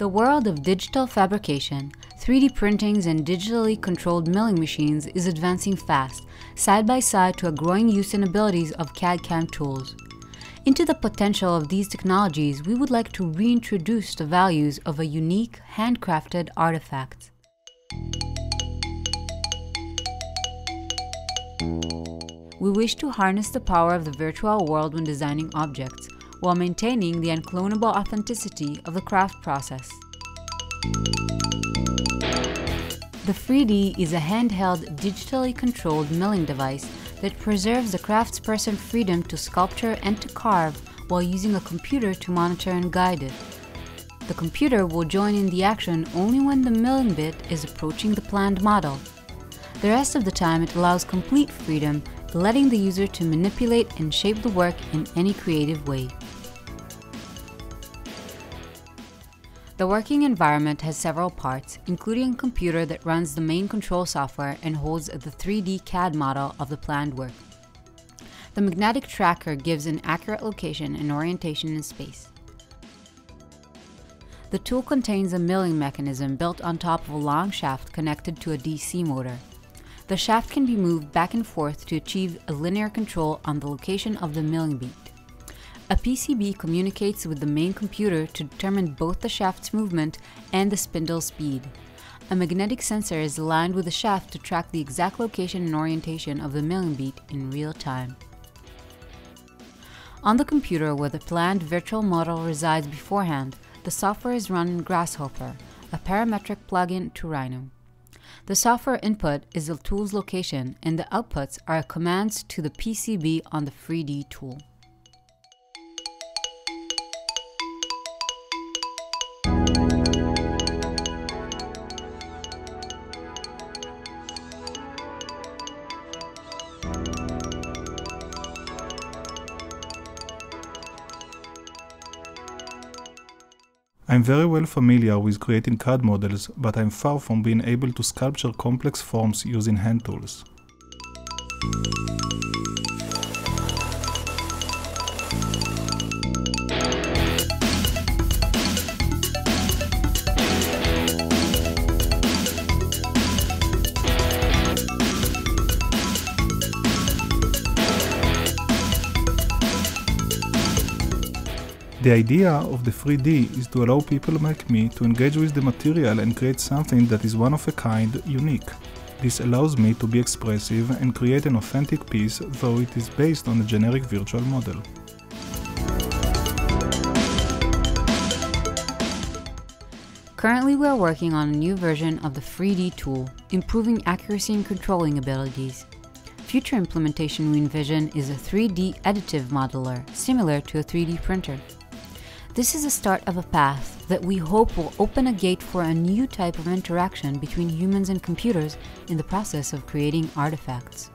The world of digital fabrication, 3D printings and digitally controlled milling machines is advancing fast, side by side to a growing use and abilities of CAD-CAM tools. Into the potential of these technologies, we would like to reintroduce the values of a unique, handcrafted artifact. We wish to harness the power of the virtual world when designing objects, while maintaining the unclonable authenticity of the craft process. The FreeD is a handheld, digitally controlled milling device that preserves the craftsperson's freedom to sculpture and to carve while using a computer to monitor and guide it. The computer will join in the action only when the milling bit is approaching the planned model. The rest of the time it allows complete freedom, letting the user to manipulate and shape the work in any creative way. The working environment has several parts, including a computer that runs the main control software and holds the 3D CAD model of the planned work. The magnetic tracker gives an accurate location and orientation in space. The tool contains a milling mechanism built on top of a long shaft connected to a DC motor. The shaft can be moved back and forth to achieve a linear control on the location of the milling beat. A PCB communicates with the main computer to determine both the shaft's movement and the spindle speed. A magnetic sensor is aligned with the shaft to track the exact location and orientation of the milling beat in real time. On the computer where the planned virtual model resides beforehand, the software is run in Grasshopper, a parametric plug-in to Rhino. The software input is the tool's location and the outputs are commands to the PCB on the FreeD tool. I'm very well familiar with creating CAD models, but I'm far from being able to sculpture complex forms using hand tools. The idea of the FreeD is to allow people like me to engage with the material and create something that is one of a kind, unique. This allows me to be expressive and create an authentic piece, though it is based on a generic virtual model. Currently we are working on a new version of the FreeD tool, improving accuracy and controlling abilities. Future implementation we envision is a 3D additive modeler, similar to a 3D printer. This is the start of a path that we hope will open a gate for a new type of interaction between humans and computers in the process of creating artifacts.